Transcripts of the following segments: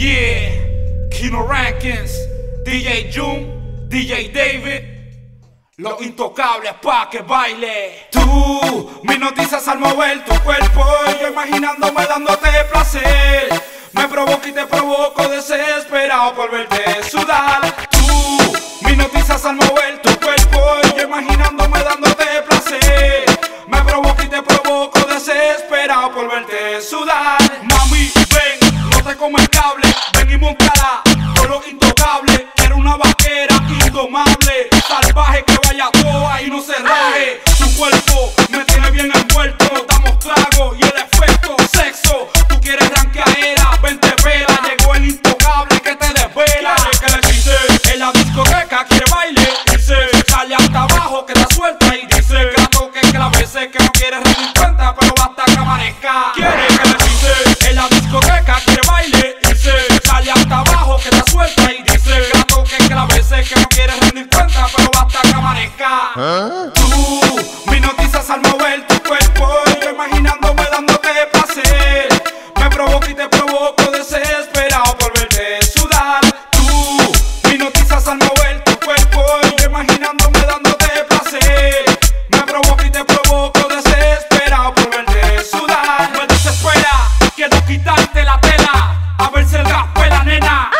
Yeah, Kino Rankings, DJ Jung, DJ David, los intocables pa' que baile. Tú me hipnotizas al mover tu cuerpo, yo imaginándome dándote placer. Me provoca y te provoco desesperado por verte sudar. Tú me hipnotizas al mover tu cuerpo, yo imaginándome dándote placer. Me provoca y te provoco desesperado por verte sudar. Mami, ven, no te comas el cable. Ven y montala con los intocables. Era una vaquera indomable, salvaje que vaya a toa y no se raje. Tu cuerpo me tiene bien envuelto, nos damos tragos y el efecto sexo. Tú quieres ranqueadera, vente vela, llegó el intocable que te desvela. Quiere que le dice, en la discoteca quiere baile, dice, sale hasta abajo que la suelta y dice, que la toque, que la bese, que no quiere rendir cuenta, pero basta que amanezca. Quiere que le dice, en la discoteca quiere baile, dice, sale hasta abajo que la suelta y dice, que la toque, que la bese, que no quiere rendir cuenta, pero basta que amanezca. ¿Ah? Tú me hipnotizas al mover tu cuerpo, yo imaginándome dándote placer. Me provoca y te provoco desesperado por verte sudar. Tú me hipnotizas al mover tu cuerpo, yo imaginándome dándote placer. Me provoca y te provoco desesperado por verte sudar. Me desespera, quiero quitarte la tela, a ver si el gas pela, nena,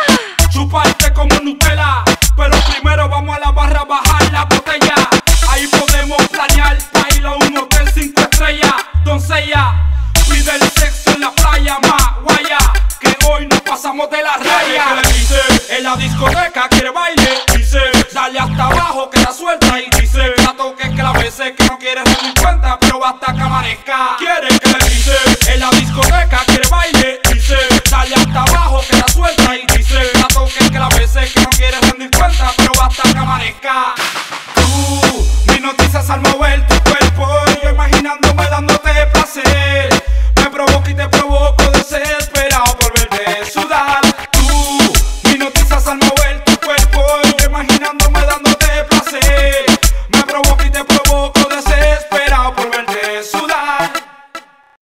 chuparte como Nutella. Pero primero vamos a la barra a bajar la botella. Ahí podemos planear pa' ir a un hotel 5 estrellas. Doncella, pide el sexo en la playa más guaya, que hoy nos pasamos de la raya. ¿Qué le dice? En la discoteca quiere baile, dice, dale hasta abajo que la suelta y dice, que la toques, que la beses, que no quieres rendir cuenta, pero basta que amanezca. ¿Quiere? ¿Qué le dice? En la discoteca quiere baile,